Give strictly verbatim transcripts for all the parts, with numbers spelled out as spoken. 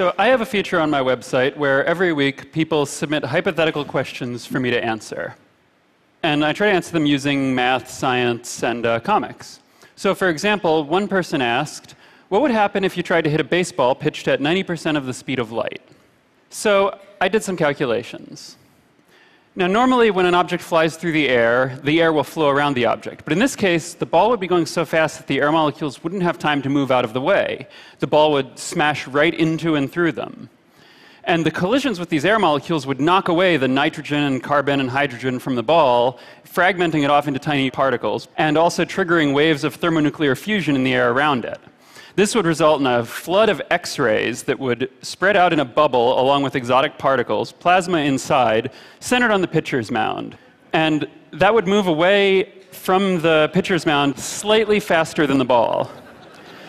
So I have a feature on my website where every week people submit hypothetical questions for me to answer. And I try to answer them using math, science, and uh, comics. So for example, one person asked, what would happen if you tried to hit a baseball pitched at ninety percent of the speed of light? So I did some calculations. Now normally when an object flies through the air, the air will flow around the object. But in this case, the ball would be going so fast that the air molecules wouldn't have time to move out of the way. The ball would smash right into and through them. And the collisions with these air molecules would knock away the nitrogen and carbon and hydrogen from the ball, fragmenting it off into tiny particles, and also triggering waves of thermonuclear fusion in the air around it. This would result in a flood of X-rays that would spread out in a bubble along with exotic particles, plasma inside, centered on the pitcher's mound. And that would move away from the pitcher's mound slightly faster than the ball.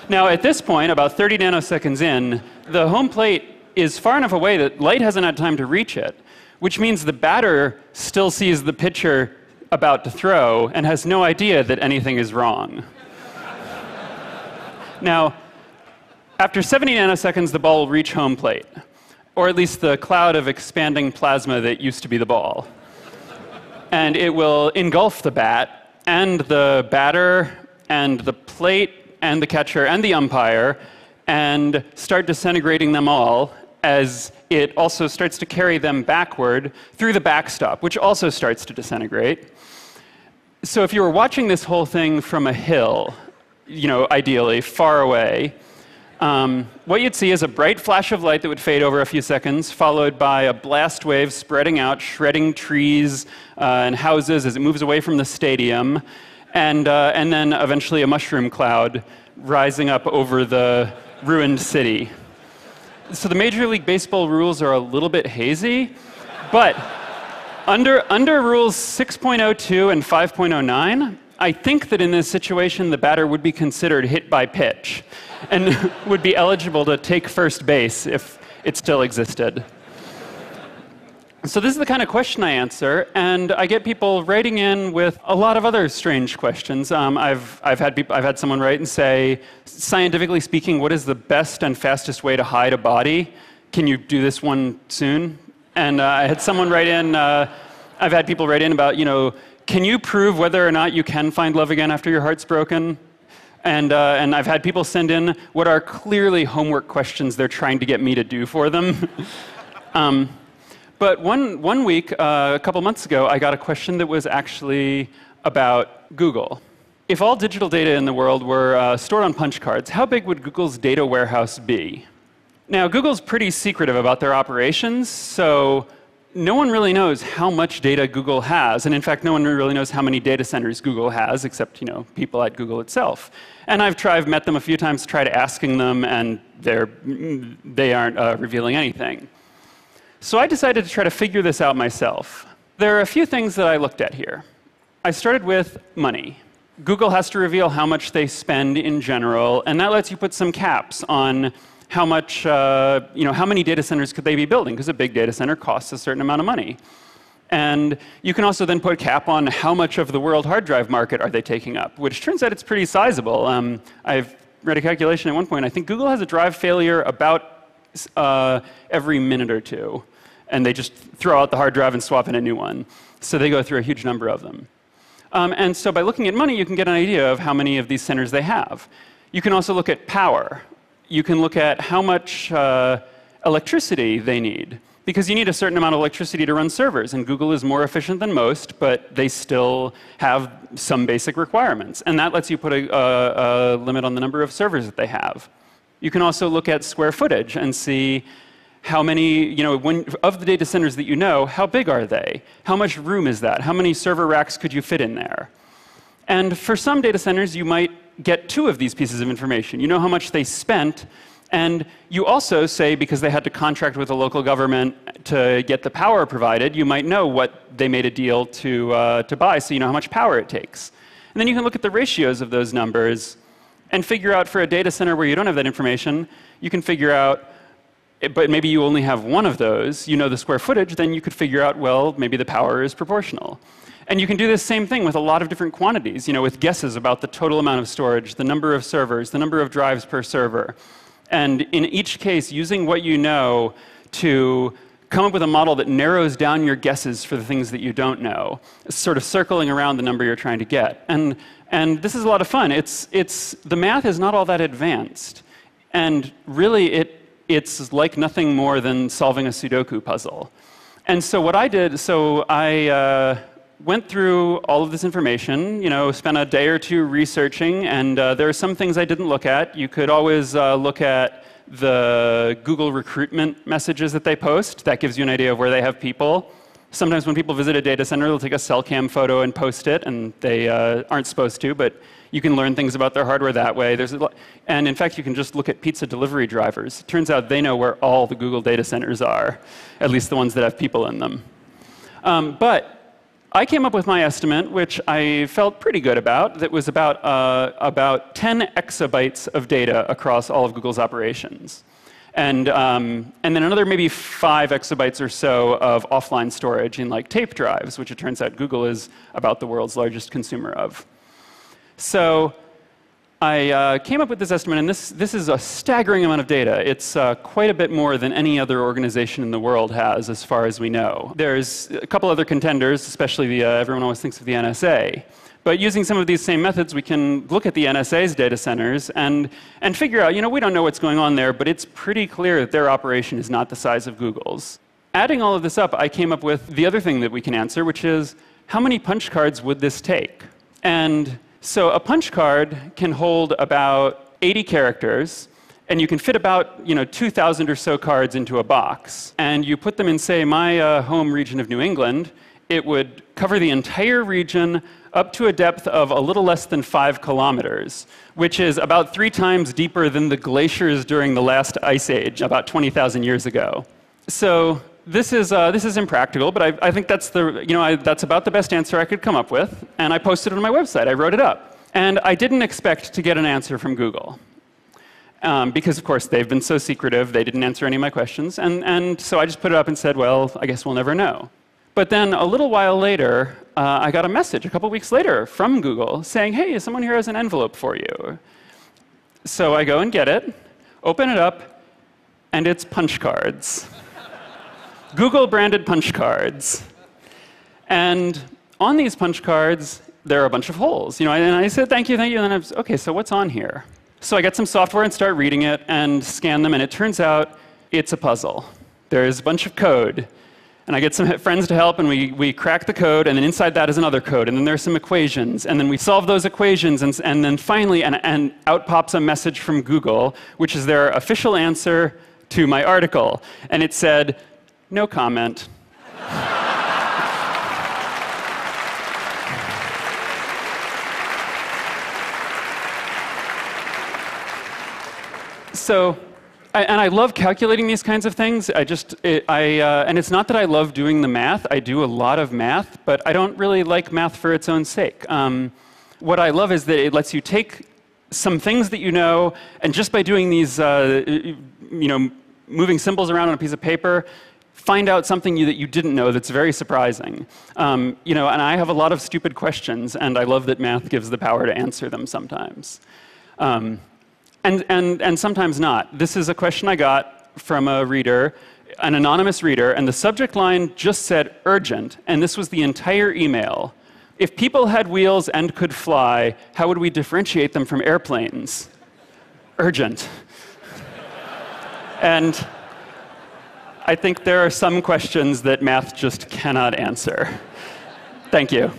Now at this point, about thirty nanoseconds in, the home plate is far enough away that light hasn't had time to reach it, which means the batter still sees the pitcher about to throw and has no idea that anything is wrong. Now, after seventy nanoseconds, the ball will reach home plate, or at least the cloud of expanding plasma that used to be the ball. And it will engulf the bat, and the batter, and the plate, and the catcher, and the umpire, and start disintegrating them all, as it also starts to carry them backward through the backstop, which also starts to disintegrate. So if you were watching this whole thing from a hill, you know, ideally, far away, um, what you'd see is a bright flash of light that would fade over a few seconds, followed by a blast wave spreading out, shredding trees uh, and houses as it moves away from the stadium, and, uh, and then eventually a mushroom cloud rising up over the ruined city. So the Major League Baseball rules are a little bit hazy, but under, under rules six point oh two and five point oh nine, I think that in this situation, the batter would be considered hit by pitch and would be eligible to take first base if it still existed. So this is the kind of question I answer, and I get people writing in with a lot of other strange questions. Um, I've, I've, had people, I've had someone write and say, scientifically speaking, what is the best and fastest way to hide a body? Can you do this one soon? And uh, I had someone write in, uh, I've had people write in about, you know, can you prove whether or not you can find love again after your heart's broken? And, uh, and I've had people send in what are clearly homework questions they're trying to get me to do for them. um, But one, one week, uh, a couple months ago, I got a question that was actually about Google. If all digital data in the world were uh, stored on punch cards, how big would Google's data warehouse be? Now, Google's pretty secretive about their operations, so no one really knows how much data Google has, and in fact, no one really knows how many data centers Google has, except, you know, people at Google itself. And I've tried, I've met them a few times, tried asking them, and they're, they aren't uh, revealing anything. So I decided to try to figure this out myself. There are a few things that I looked at here. I started with money. Google has to reveal how much they spend in general, and that lets you put some caps on how much, uh, you know, how many data centers could they be building, because a big data center costs a certain amount of money. And you can also then put a cap on how much of the world hard drive market are they taking up, which turns out it's pretty sizable. Um, I've read a calculation at one point. I think Google has a drive failure about Uh, every minute or two, and they just throw out the hard drive and swap in a new one. So they go through a huge number of them. Um, and so by looking at money, you can get an idea of how many of these centers they have. You can also look at power. You can look at how much uh, electricity they need, because you need a certain amount of electricity to run servers, and Google is more efficient than most, but they still have some basic requirements. And that lets you put a, a, a limit on the number of servers that they have. You can also look at square footage and see how many, you know, when, of the data centers that you know, how big are they? How much room is that? How many server racks could you fit in there? And for some data centers, you might get two of these pieces of information. You know how much they spent, and you also say, because they had to contract with a local government to get the power provided, you might know what they made a deal to, uh, to buy, so you know how much power it takes. And then you can look at the ratios of those numbers and figure out for a data center where you don't have that information, you can figure out, but maybe you only have one of those, you know the square footage, then you could figure out, well, maybe the power is proportional. And you can do this same thing with a lot of different quantities, you know, with guesses about the total amount of storage, the number of servers, the number of drives per server. And in each case, using what you know to come up with a model that narrows down your guesses for the things that you don't know, sort of circling around the number you're trying to get. And, and this is a lot of fun. It's, it's, the math is not all that advanced. And really, it, it's like nothing more than solving a Sudoku puzzle. And so what I did, so I uh, went through all of this information, you know, spent a day or two researching, and uh, there are some things I didn't look at. You could always uh, look at the Google recruitment messages that they post. That gives you an idea of where they have people. Sometimes when people visit a data center, they'll take a cell cam photo and post it, and they uh, aren't supposed to, but you can learn things about their hardware that way. There's a lot, and in fact, you can just look at pizza delivery drivers. It turns out they know where all the Google data centers are, at least the ones that have people in them. Um, but I came up with my estimate, which I felt pretty good about, that was about, uh, about ten exabytes of data across all of Google's operations. And, um, and then another maybe five exabytes or so of offline storage in like tape drives, which it turns out Google is about the world's largest consumer of. So I uh, came up with this estimate, and this, this is a staggering amount of data. It's uh, quite a bit more than any other organization in the world has, as far as we know. There's a couple other contenders, especially the, uh, everyone always thinks of the N S A. But using some of these same methods, we can look at the N S A's data centers and, and figure out, you know, we don't know what's going on there, but it's pretty clear that their operation is not the size of Google's. Adding all of this up, I came up with the other thing that we can answer, which is, how many punch cards would this take? And so a punch card can hold about eighty characters, and you can fit about, you know, two thousand or so cards into a box. And you put them in, say, my uh, home region of New England. It would cover the entire region up to a depth of a little less than five kilometers, which is about three times deeper than the glaciers during the last ice age, about twenty thousand years ago. So this is, uh, this is impractical, but I, I think that's, the, you know, I, that's about the best answer I could come up with, and I posted it on my website. I wrote it up. And I didn't expect to get an answer from Google, um, because, of course, they've been so secretive, they didn't answer any of my questions, and, and so I just put it up and said, well, I guess we'll never know. But then a little while later, uh, I got a message a couple weeks later from Google saying, hey, someone here has an envelope for you. So I go and get it, open it up, and it's punch cards. Google-branded punch cards. And on these punch cards, there are a bunch of holes. You know, and I said, thank you, thank you, and then I was, okay, so what's on here? So I get some software and start reading it and scan them, and it turns out it's a puzzle. There's a bunch of code. And I get some friends to help, and we, we crack the code, and then inside that is another code, and then there's some equations, and then we solve those equations, and, and then finally, and, and out pops a message from Google, which is their official answer to my article. And it said, no comment. So, I, and I love calculating these kinds of things. I just, it, I, uh, and it's not that I love doing the math. I do a lot of math, but I don't really like math for its own sake. Um, what I love is that it lets you take some things that you know, and just by doing these, uh, you know, moving symbols around on a piece of paper, find out something you, that you didn't know that's very surprising. Um, you know, and I have a lot of stupid questions, and I love that math gives the power to answer them sometimes. Um, And, and, and sometimes not. This is a question I got from a reader, an anonymous reader, and the subject line just said urgent, and this was the entire email. If people had wheels and could fly, how would we differentiate them from airplanes? Urgent. And I think there are some questions that math just cannot answer. Thank you.